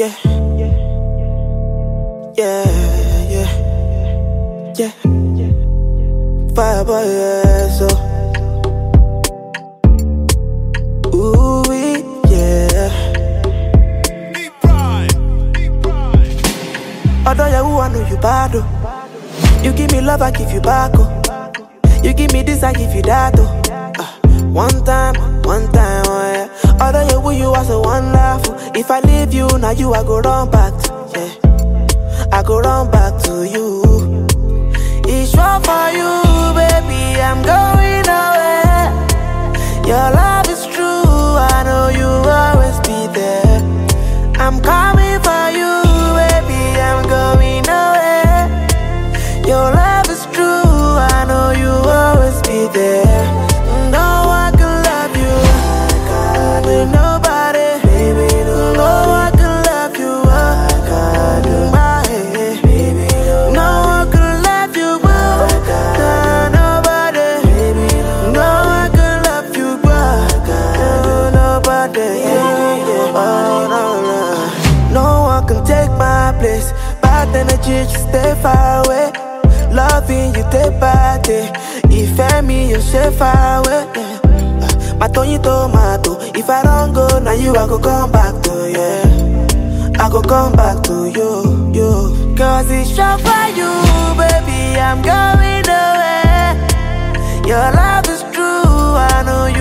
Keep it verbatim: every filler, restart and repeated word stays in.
yeah, yeah, yeah, yeah. Fireboy, yeah, so. Ooh, yeah. Be pride, be pride. Although you I know you bad, oh. You give me love, I give you back, oh. You give me this, I give you that, oh. Uh, one time, one time, oh yeah. Although you who you are so wonderful. If I leave you, now you I go run back to, yeah. I go run back to you. It's wrong for you, baby, I'm going away. Your love is true, I know you always be there. I'm coming for you, baby, I'm going away. Your love is true, I know you always be there. No one can love you like I do no. Place. Bad energy, just stay far away. Loving you day by day. If I me, you stay far away. My Tony tomato. If I don't go, now you I go come back to, yeah. I go come back to you, you. Cause it's short for you, baby, I'm going away. Your love is true, I know you.